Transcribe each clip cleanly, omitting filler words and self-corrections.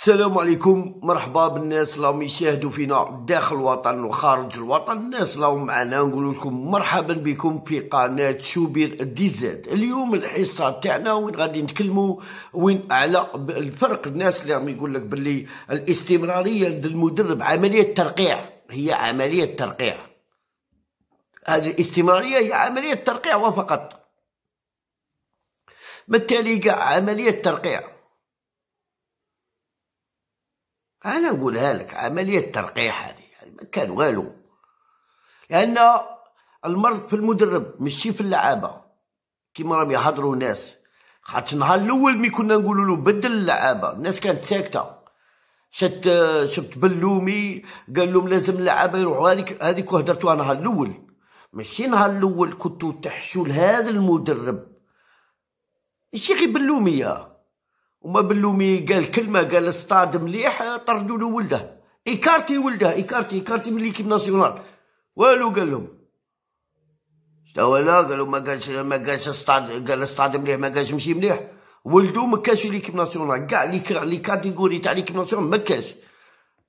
السلام عليكم، مرحبا بالناس اللي راهم يشاهدوا فينا داخل الوطن وخارج الوطن. الناس اللي راهم معنا نقول لكم مرحبا بكم في قناه شوبير دي زد. اليوم الحصه تاعنا وين غادي نتكلموا وين على الفرق. الناس اللي راهم يقول لك باللي الاستمراريه للمدرب عمليه ترقيع، هي عمليه ترقيع. هذه الاستمراريه هي عمليه ترقيع وفقط، بالتالي كاع عمليه ترقيع. أنا نقولها لك عملية ترقيع هذه، يعني ما كان والو، لأن المرض في المدرب ماشي في اللعابة كيما راهم يهضروا ناس. خاطر النهار الأول مي كنا نقولوا له بدل اللعابة الناس كانت ساكتة. شفت بلومي قال لهم لازم اللعابة يروحوا، هذيك هدرتوها نهار الأول، ماشي نهار الأول كنتو تحشوا لهذا المدرب. ماشي غير بلومي، وما بلومي قال كلمه، قال اصطاد مليح، طردوا له ولده، ايكارتي من ليكيب ناسيونال، والو قال لهم شنو لا، قالوا ما قالش اصطاد، قال اصطاد مليح، ما قالش مشي مليح، ولده ما كانش في ليكيب ناسيونال، كاع لي كاتيجوري تاع ليكيب ناسيونال ما كانش.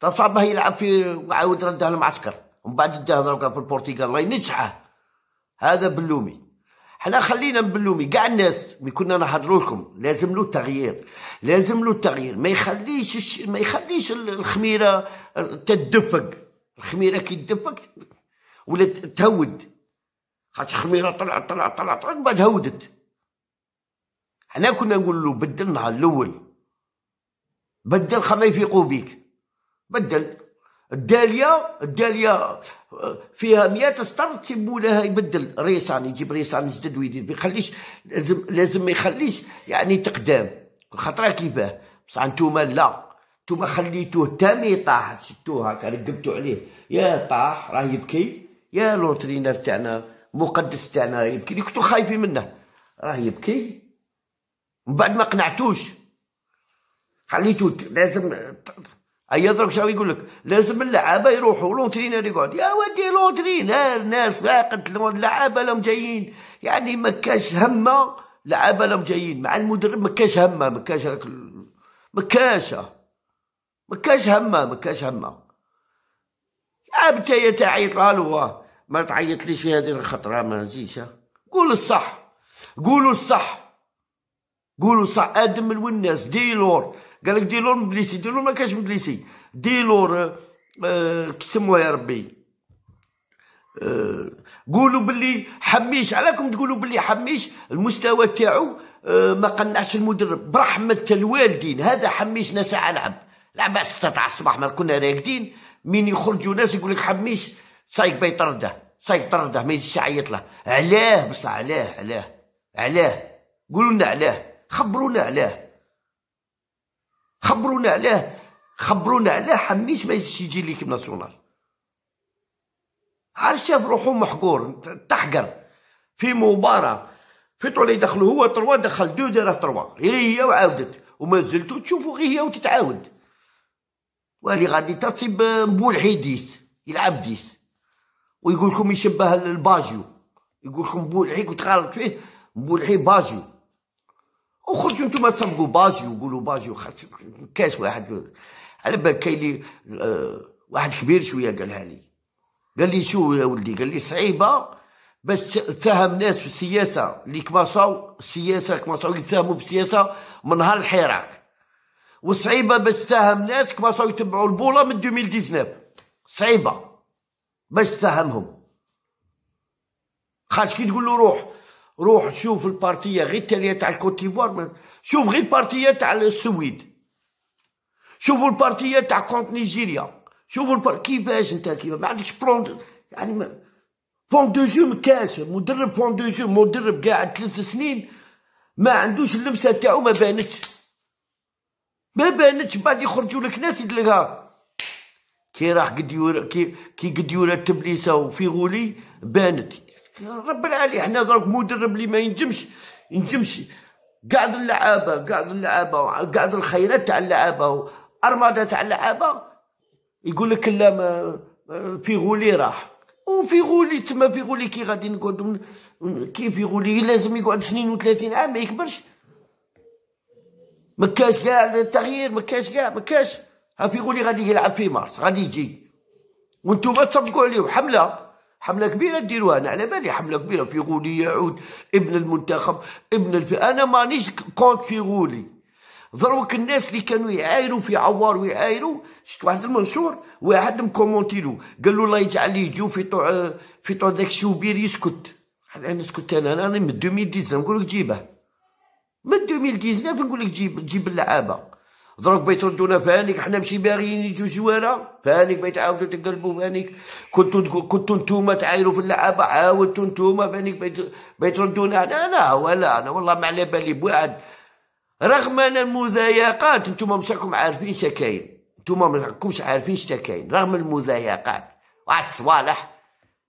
تصابه يلعب في وعاود رده للمعسكر، ومن بعد داه دروكا في البرتغال الله ينجحه. هذا بلومي. حنا خلينا نبلومي كاع الناس، مي كنا نحضروا لكم لازم له تغيير، لازم له تغيير. ما يخليش الخميره تدفق. الخميره كي تدفق ولا تهود، خاطر الخميره طلعت طلعت طلعت طلعت بعد هودت. حنا كنا نقول له بدل نهار الاول، بدل خما يفيقوا بيك، بدل الداليه فيها 100 سطر تسيبوا لها، يبدل ريسان، يجيب ريسان جدد ويدير، ما يخليش، لازم ما يخليش يعني تقدام خطره كيفاه. بصح نتوما لا، نتوما خليتوه تامي طاح، شفتوه هكا رقبتوا عليه، يا طاح راه يبكي، يا لونترينر تاعنا مقدس تاعنا يبكي، اللي كنتو خايفين منه راه يبكي. من بعد ما قنعتوش خليتوه لازم يضرب. شنو يقول لك؟ لازم اللعابه يروحوا لونترينر يقعد. يا ودي لونترينر ناس فاقت، اللعابه لهم جايين، يعني ما كاش همه، اللعابه لهم جايين مع المدرب، ما كاش همه، ما كاش همه. عاب تايا تعيط له، ما تعيطليش في هذه الخطره، ما نزيدش. قولوا الصح. ادم الوناس ديلور قالك ديلور مبليسي، ديلور ما كانش مبليسي، ديلور كيسموها يا ربي. قولوا باللي حميش، علاكم تقولوا باللي حميش المستوى تاعو ما قنعش المدرب؟ برحمة الوالدين، هذا حميش ساعة لعب 6 الصباح، ما كنا راقدين. مين يخرجوا ناس يقول لك حميش صايك باي طرده، ما يجيش يعيط له. علاه؟ بصح علاه؟ قولوا لنا علاه، خبرونا علاه حميش ما يجيش يجي ليكيب ناسيونال. عاد شاف روحو محقور، تحقر في مباراه في طول يدخلو هو 3، دخل 2 داره 3، هي وعاودت، وما زلتو تشوفو غير هي وتتعاود. وهذه غادي تصيب بولحي ديس، يلعب ديس ويقول لكم يشبه الباجيو، يقول لكم بولحي كنت غالط فيه، بولحي باجيو. وخرجوا نتوما تصفقوا باجيو، وقولوا باجيو. كاش واحد على بالك كاين واحد كبير شويه قالها لي، قال لي شو يا ولدي، قال لي صعيبه باش تفهم ناس في السياسه اللي كماصاو السياسه، كماصاو يتفاهموا في السياسه من نهار الحراك، وصعيبه باش تفهم ناس كماصاو يتبعوا البوله من 2019، صعيبه باش تفهمهم. خاطر كي تقول له روح شوف البارتيه غير التاليه تاع الكوتيفوار، شوف غير البارتيه تاع السويد، شوفوا البارتيه تاع كونت نيجيريا، شوفوا كيفاش كيفاش ما عندكش بلون، يعني بون دو جو ما كانش مدرب، بون دو جو مدرب قاعد 3 سنين ما عندوش اللمسه تاعو، ما بانتش. بعد يخرجوا لك ناس يدلقها كي راح قديورا، كي قديورا تبليسه وفي غولي بانت. رب العالي حنا دروك مدرب اللي ما ينجمش قاعد اللعابه، قاعد الخيرات تاع اللعابه، ارماده تاع اللعابه، يقول لك لا ما في غولي راح، وفي غولي تما، في غولي كي غادي نقعد كي في غولي لازم يقعد 32 عام ما يكبرش. ما كاش كاع التغيير، ما كاش كاع، ما كاش. هافيقولي غادي يلعب في مارس، غادي يجي وانتوما تصفقوا عليه. حمله كبيره ديروها، انا على بالي حمله كبيره. فيغولي يعود ابن المنتخب، انا مانيش كونت فيغولي. ضروك الناس اللي كانوا يعايروا في عوار ويعايروا، شفت واحد المنشور واحد مكومونتي له قال له الله يجعل لي يجيو في طوع ذاك شوبير يسكت. انا سكت، انا من 2019 نقول لك جيبه، من 2019 نقول لك جيب اللعابه. ضروك بيتردونا فهانيك، حنا ماشي باغيين يجيو جوارا. فهانيك بيتعاودوا تقلبوا، فهانيك كنتو نتوما تعايروا في اللعابه، عاودتو نتوما. فهانيك بيتردونا انا والله ما على بالي بوعد. رغم ان المذايقات، نتوما مشاكم عارفين شكاين، نتوما ما راكمش عارفين شكاين. رغم المذايقات واحد الصوالح،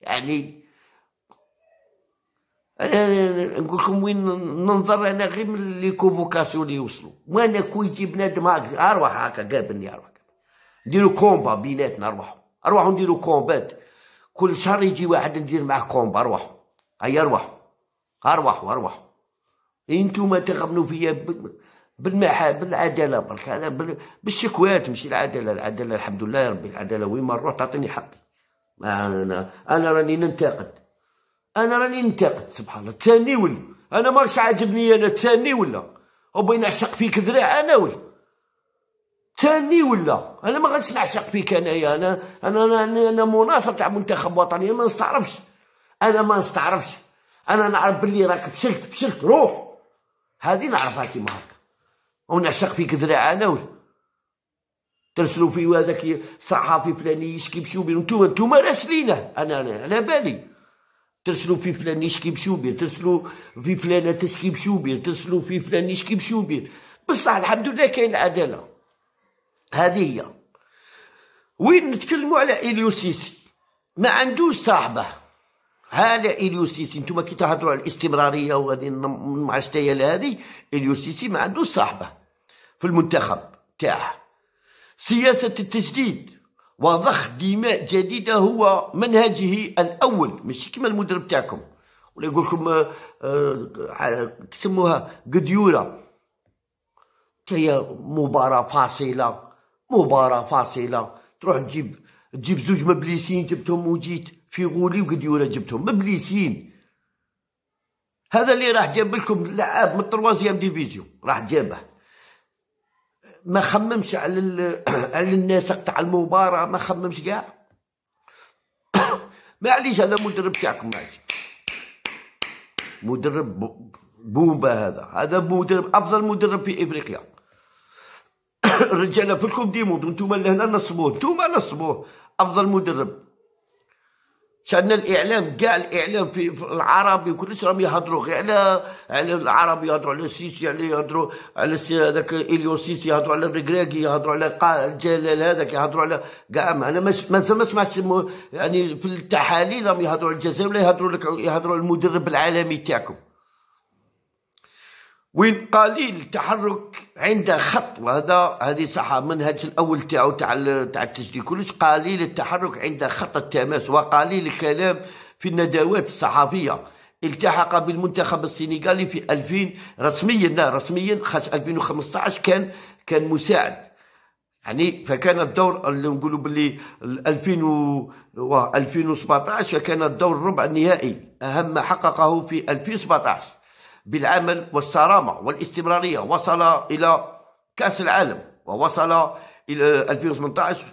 يعني انا نقول لكم وين ننظر. انا غير من لي كوفوكاسيون اللي يوصلوا، وانا كون يجي بنادم هكا اروح هكا قابلني، اروح نديرو كومبا بيناتنا، اروحوا نديرو كومبات. كل شهر يجي واحد ندير معاه كومبا، اروحوا. انتوما تغبنوا فيا بالعداله برك، بالشكوات ماشي العداله. العداله الحمد لله يا ربي، العداله وين ما نروح تعطيني حقي. انا راني ننتقد، سبحان الله. ثاني ولا انا ماكش عاجبني، انا ثاني ولا وبغي نعشق فيك ذراع انا ولا ثاني ولا انا ما غاديش نعشق فيك انايا. انا انا انا, أنا مناصر تاع منتخب وطني، ما نستعرفش. انا نعرف بلي راك بشلت روح، هذه نعرفها كيما هكا، ونعشق فيك ذراع انا ولا ترسلوا في هذاك صحافي فلاني يشكي بشوبير. نتوما راسلينه، انا على بالي ترسلوا في فلان يشكي بشوبير، ترسلوا في فلانه تشكي بشوبير، ترسلوا في فلان يشكي بشوبير. بصح الحمد لله كاين عداله. هذه هي وين نتكلموا على إليو سيسي، ما عندوش صاحبه. هذا إليو سيسي، نتوما كي تهضروا على الاستمراريه وهذه المعشتيال هذه، إليو سيسي ما عندوش صاحبه في المنتخب تاعه. سياسه التجديد وضخ دماء جديده هو منهجه الاول، ماشي كيما المدرب تاعكم ولا يقول لكم كسموها قديوره. هي مباراه فاصله. تروح تجيب زوج مبليسين، جبتهم وجيت فيغولي وقديوره، جبتهم مبليسين. هذا اللي راح جاب لكم لاعب من التروازيام ديفيزيون، راح جابه. ما خممش على النسق تاع المباراه، ما خممش كاع. معليش هذا مدرب تاعكم، مدرب بومبا. هذا مدرب، افضل مدرب في افريقيا. الرجاله في الكوب دي موند، وانتوما لهنا نصبوه افضل مدرب. شأن الاعلام كاع، الاعلام في العربي وكلش راهم يهضروا غير على العرب، يهضروا على السيسي، على يهضروا على هذاك إليو سيسي، يهضروا على الركراكي، يهضروا على جلال هذاك، يهضروا على كاع. انا ما سمعتش يعني في التحاليل راهم يهضروا على الجزائر، ولا يهضروا على المدرب العالمي تاعكم. وين قليل التحرك، عنده خط. وهذا هذه صح، منهج الاول تاعو تاع التجديد كلش قليل التحرك، عنده خط التماس وقليل الكلام في الندوات الصحفيه. التحق بالمنتخب السنغالي في 2000 رسميا، لا رسميا، خاص 2015 كان مساعد يعني. فكان الدور اللي نقولوا باللي 2017 فكان الدور الربع النهائي اهم ما حققه في 2017 بالعمل والصرامة والاستمرارية. وصل إلى كأس العالم، ووصل إلى 2018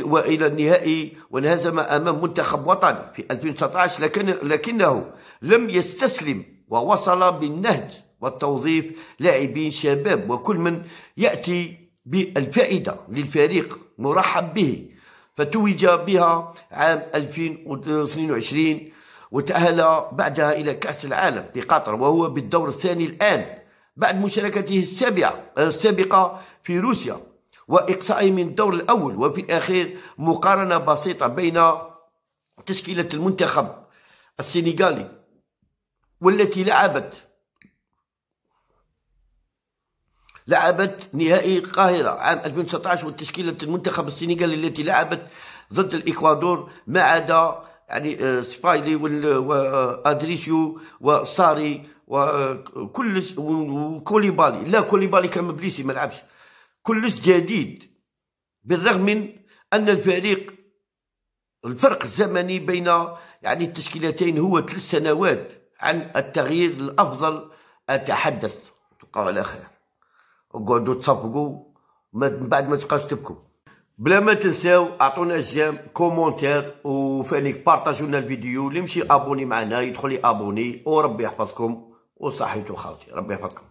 وإلى النهائي، وانهزم أمام منتخب وطني في 2019، لكنه لم يستسلم ووصل بالنهج والتوظيف لاعبين شباب، وكل من يأتي بالفائدة للفريق مرحب به. فتوج بها عام 2022 وتأهل بعدها إلى كأس العالم بقطر، وهو بالدور الثاني الآن بعد مشاركته السابقة في روسيا وإقصائه من الدور الأول. وفي الأخير مقارنة بسيطة بين تشكيلة المنتخب السنغالي والتي لعبت نهائي القاهرة عام 2019 وتشكيلة المنتخب السنغالي التي لعبت ضد الإكوادور، ما عدا يعني سبايلي وادريسيو وصاري وكلش، وكوليبالي لا كوليبالي كان مبليسي ما لعبش، كلش جديد، بالرغم من ان الفريق الفرق الزمني بين يعني التشكيلتين هو 3 سنوات عن التغيير الافضل. اتحدث تلقاو على خير، اقعدوا تصفقوا من بعد ما تبقاوش تبكوا. بلا ما تنساو اعطونا جيم كومونتير وفاني بارطاجوا لنا الفيديو، اللي يمشي ابوني معنا يدخل يابوني، وربي يحفظكم وصحيتو خاوتي، ربي يحفظكم.